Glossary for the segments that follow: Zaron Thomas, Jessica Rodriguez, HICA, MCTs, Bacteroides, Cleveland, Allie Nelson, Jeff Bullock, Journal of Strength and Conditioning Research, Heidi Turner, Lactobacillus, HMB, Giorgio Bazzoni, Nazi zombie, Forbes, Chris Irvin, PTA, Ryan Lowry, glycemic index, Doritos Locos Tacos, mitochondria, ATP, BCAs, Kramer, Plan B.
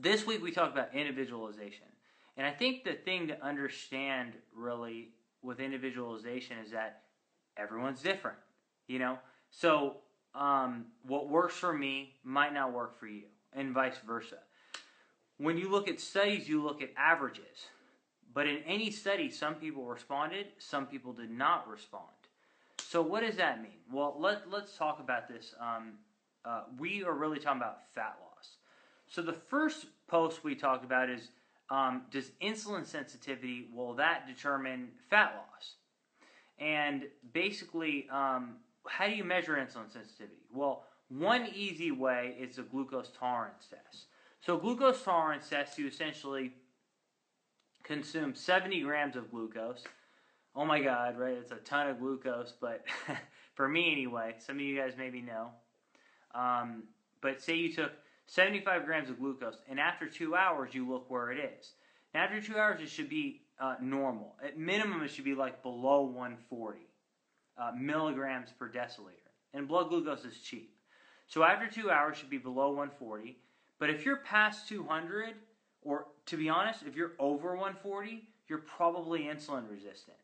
This week we talked about individualization. And I think the thing to understand really with individualization is that everyone's different, you know? So what works for me might not work for you, and vice versa. When you look at studies, you look at averages. But in any study, some people responded, some people did not respond. So what does that mean? Well, let's talk about this. We are really talking about fat loss. So the first post we talked about is, does insulin sensitivity, will that determine fat loss? And basically, how do you measure insulin sensitivity? Well, one easy way is the glucose tolerance test. So glucose tolerance test, you essentially consume 70 grams of glucose. Oh my God, right? It's a ton of glucose, but for me anyway, some of you guys maybe know. But say you took 75 grams of glucose, and after 2 hours, you look where it is. And after 2 hours, it should be normal. At minimum, it should be like below 140 milligrams per deciliter. And blood glucose is cheap. So after 2 hours, it should be below 140. But if you're past 200, or to be honest, if you're over 140, you're probably insulin resistant.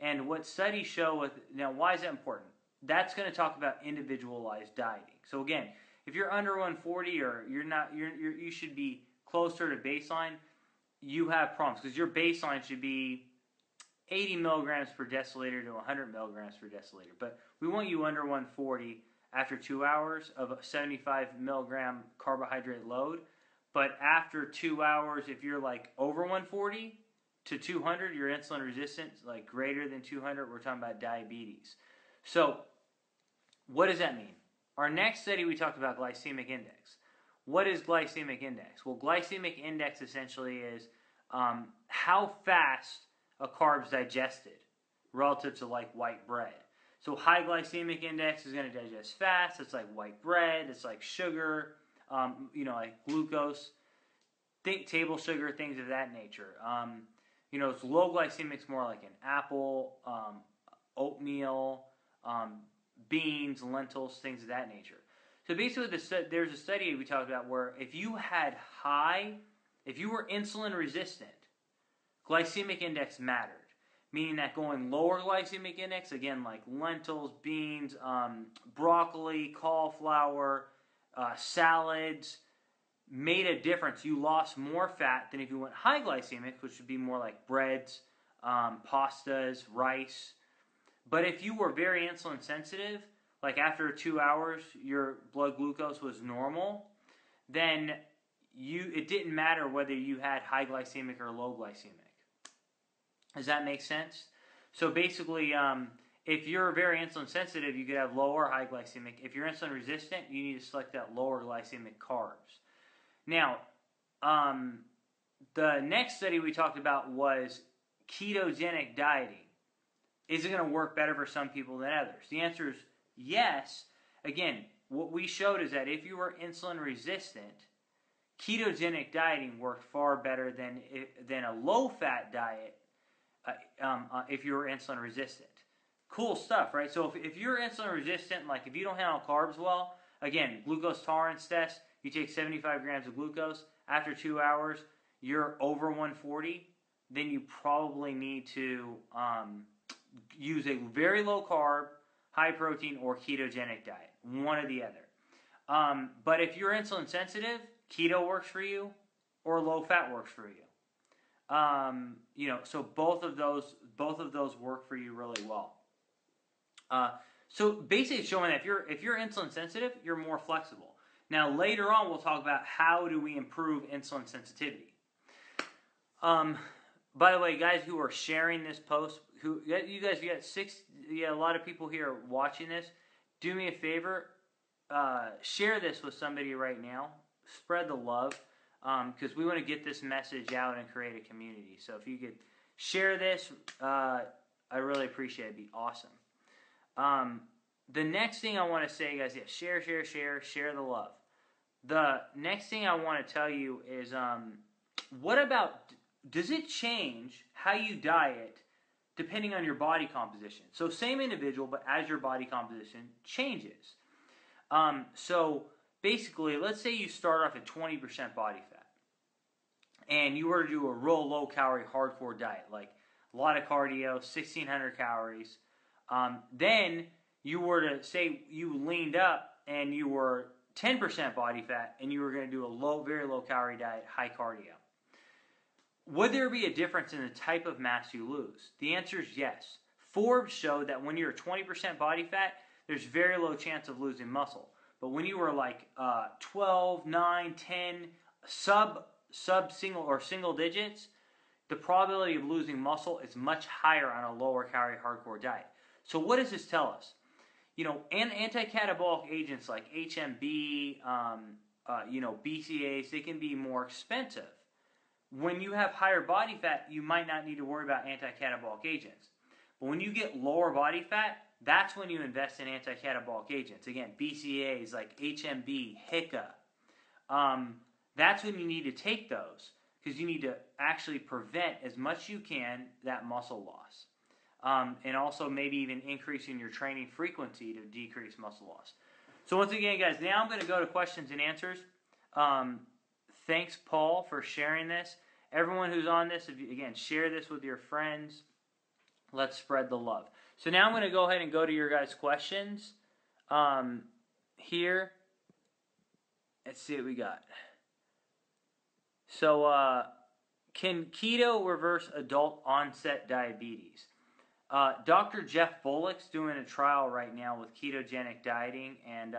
And what studies show with, now why is that important? That's going to talk about individualized dieting. So again, if you're under 140 or you're not, you should be closer to baseline, you have problems because your baseline should be 80 milligrams per deciliter to 100 milligrams per deciliter. But we want you under 140 after 2 hours of a 75 milligram carbohydrate load. But after 2 hours, if you're like over 140 to 200, your insulin resistance, like greater than 200, we're talking about diabetes. So what does that mean? Our next study, we talked about glycemic index. What is glycemic index? Well, glycemic index essentially is how fast a carb's digested relative to like white bread. So high glycemic index is going to digest fast. It's like white bread. It's like sugar, you know, like glucose, think table sugar, things of that nature. You know, it's low glycemic is more like an apple, oatmeal, beans, lentils, things of that nature. So basically, there's a study we talked about where if you had high, if you were insulin resistant, glycemic index mattered, meaning that going lower glycemic index, again, like lentils, beans, broccoli, cauliflower, salads, made a difference. You lost more fat than if you went high glycemic, which would be more like breads, pastas, rice. But if you were very insulin sensitive, like after 2 hours your blood glucose was normal, then it didn't matter whether you had high glycemic or low glycemic. Does that make sense? So basically, if you're very insulin sensitive, you could have low or high glycemic. If you're insulin resistant, you need to select that lower glycemic carbs. Now, the next study we talked about was ketogenic dieting. Is it going to work better for some people than others? The answer is yes. Again, what we showed is that if you were insulin resistant, ketogenic dieting worked far better than a low-fat diet if you were insulin resistant. Cool stuff, right? So if you're insulin resistant, like if you don't handle carbs well, again, glucose tolerance test, you take 75 grams of glucose. After 2 hours, you're over 140, then you probably need to use a very low carb, high protein, or ketogenic diet, one or the other. But if you're insulin sensitive, keto works for you, or low fat works for you. You know, so both of those work for you really well. So basically, showing that if you're insulin sensitive, you're more flexible. Now later on, we'll talk about how do we improve insulin sensitivity. By the way, guys who are sharing this post, you got a lot of people here watching this. Do me a favor, share this with somebody right now. Spread the love, because we want to get this message out and create a community. So if you could share this, I really appreciate it. It'd be awesome. The next thing I want to say, guys, yeah, share the love. The next thing I want to tell you is, what about, does it change how you diet depending on your body composition? So same individual, but as your body composition changes. So basically, let's say you start off at 20% body fat. and you were to do a real low-calorie, hardcore diet, like a lot of cardio, 1,600 calories, then you were to, say you leaned up and you were 10% body fat, and you were going to do a low, very low-calorie diet, high cardio. Would there be a difference in the type of mass you lose? The answer is yes. Forbes showed that when you're 20% body fat, there's very low chance of losing muscle. But when you were like 12, 9, 10, sub-single or single digits, the probability of losing muscle is much higher on a lower calorie hardcore diet. So what does this tell us? You know, anti-catabolic agents like HMB, you know, BCAs, they can be more expensive. When you have higher body fat, you might not need to worry about anti-catabolic agents. But when you get lower body fat, that's when you invest in anti-catabolic agents. Again, BCAs like HMB, HICA. That's when you need to take those, because you need to actually prevent as much as you can that muscle loss. And also maybe even increasing your training frequency to decrease muscle loss. So once again, guys, now I'm going to go to questions and answers. Thanks, Paul, for sharing this. Everyone who's on this, if you, again, share this with your friends. Let's spread the love. So now I'm going to go ahead and go to your guys' questions here. Let's see what we got. So can keto reverse adult onset diabetes? Dr. Jeff Bullock's doing a trial right now with ketogenic dieting and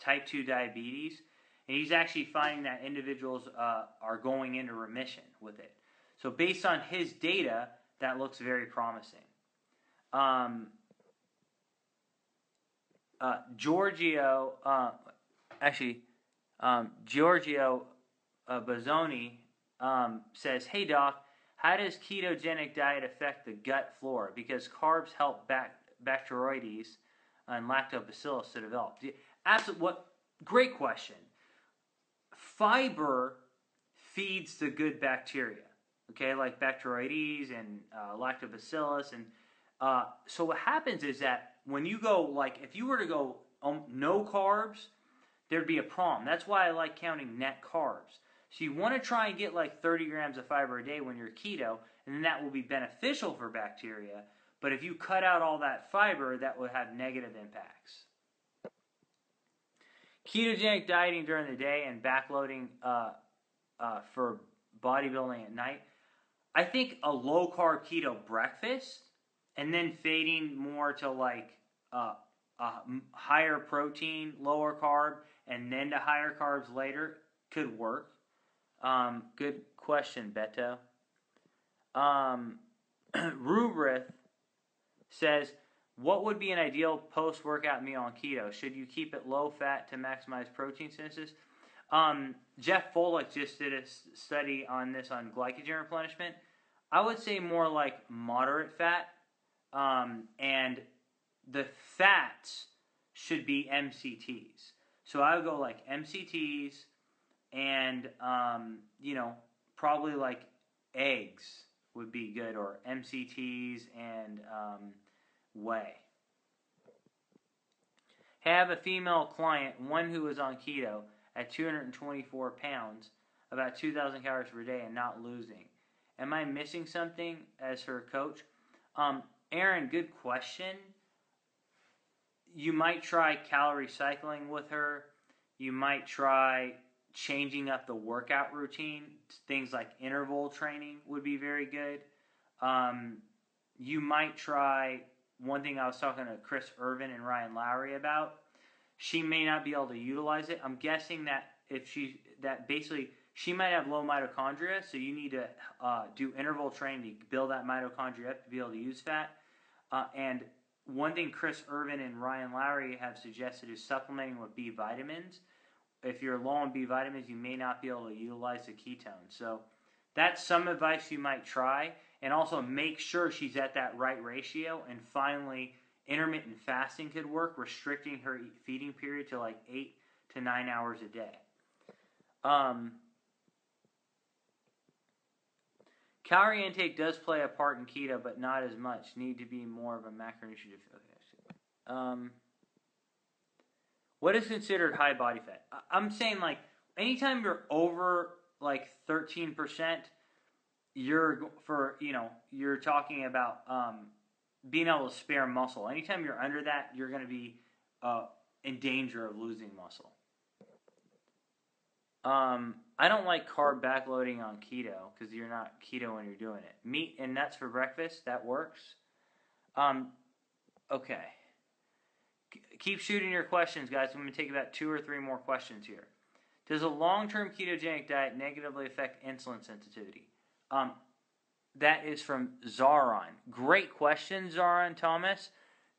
type 2 diabetes. And he's actually finding that individuals are going into remission with it. So based on his data, that looks very promising. Giorgio Bazzoni says, "Hey doc, how does ketogenic diet affect the gut flora? Because carbs help Bacteroides and Lactobacillus to develop." Absolutely, what great question. Fiber feeds the good bacteria, okay, like Bacteroides and Lactobacillus, and so what happens is that when you go, like, if you were to go no carbs, there'd be a problem. That's why I like counting net carbs. So you want to try and get like 30 grams of fiber a day when you're keto, and then that will be beneficial for bacteria. But if you cut out all that fiber, that would have negative impacts. Ketogenic dieting during the day and backloading for bodybuilding at night. I think a low-carb keto breakfast and then fading more to like higher protein, lower carb, and then to higher carbs later could work. Good question, Beto. Rubrith says, what would be an ideal post-workout meal on keto? Should you keep it low-fat to maximize protein synthesis? Jeff Bullock just did a study on this on glycogen replenishment. I would say more like moderate fat, and the fats should be MCTs. So I would go like MCTs and, you know, probably like eggs would be good, or MCTs and... whey. Have a female client, one who was on keto at 224 pounds, about 2,000 calories per day, and not losing. Am I missing something as her coach? Aaron, good question. You might try calorie cycling with her. You might try changing up the workout routine. Things like interval training would be very good. You might try... One thing I was talking to Chris Irvin and Ryan Lowry about, she may not be able to utilize it. I'm guessing that if she, that basically she might have low mitochondria, so you need to do interval training to build that mitochondria up to be able to use fat. And one thing Chris Irvin and Ryan Lowry have suggested is supplementing with B vitamins. If you're low on B vitamins, you may not be able to utilize the ketone. So that's some advice you might try. And also make sure she's at that right ratio. And finally, intermittent fasting could work, restricting her feeding period to like 8 to 9 hours a day. Calorie intake does play a part in keto, but not as much. Need to be more of a macronutrient. What is considered high body fat? I'm saying, like, anytime you're over like 13%, you're talking about being able to spare muscle. Anytime you're under that, you're going to be in danger of losing muscle. I don't like carb backloading on keto because you're not keto when you're doing it. Meat and nuts for breakfast, that works. Okay. Keep shooting your questions, guys. I'm going to take about 2 or 3 more questions here. Does a long-term ketogenic diet negatively affect insulin sensitivity? That is from Zaron. Great question, Zaron Thomas.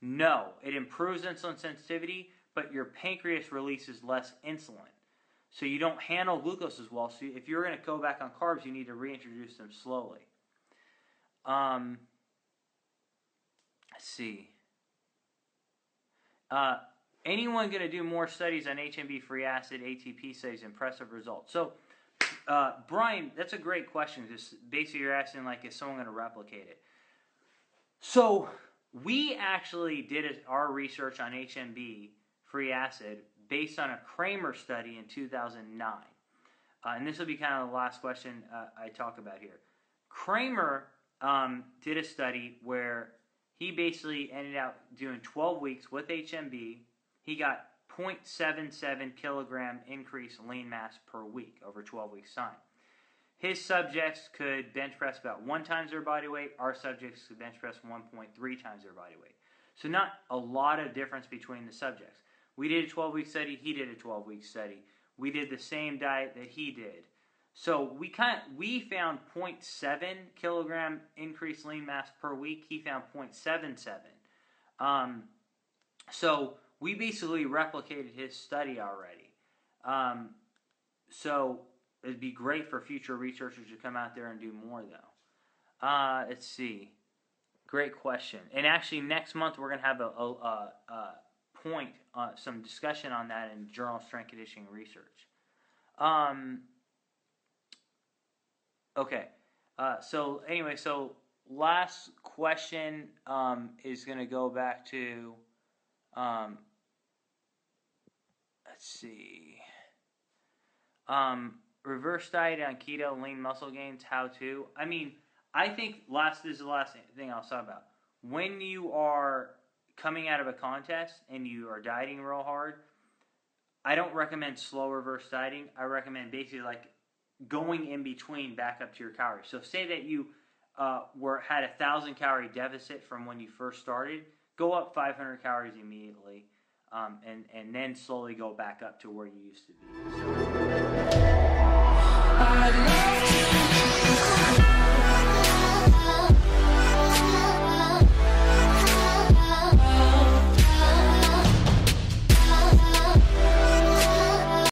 No, it improves insulin sensitivity, but your pancreas releases less insulin. So you don't handle glucose as well. So if you're going to go back on carbs, you need to reintroduce them slowly. Let's see. Anyone going to do more studies on HMB free acid, ATP studies, impressive results? So, Brian, that's a great question. Just basically you're asking, like, is someone going to replicate it? So we actually did our research on HMB free acid based on a Kramer study in 2009. And this will be kind of the last question I talk about here. Kramer did a study where he basically ended up doing 12 weeks with HMB. He got 0.77 kilogram increase in lean mass per week over 12 weeks' time. His subjects could bench press about 1 times their body weight. Our subjects could bench press 1.3 times their body weight. So not a lot of difference between the subjects. We did a 12-week study. He did a 12-week study. We did the same diet that he did. So we found 0.7 kilogram increased lean mass per week. He found 0.77. So we basically replicated his study already. So it'd be great for future researchers to come out there and do more, though. Let's see. Great question. And actually, next month we're going to have some discussion on that in Journal of Strength and Conditioning Research. Okay, so anyway, so last question is going to go back to, let's see, reverse diet on keto, lean muscle gains, how to. I mean, I think this is the last thing I'll talk about. When you are coming out of a contest and you are dieting real hard, I don't recommend slow reverse dieting. I recommend basically like going in between back up to your calories. So say that you had 1,000 calorie deficit from when you first started, go up 500 calories immediately, and then slowly go back up to where you used to be. So